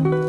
chose.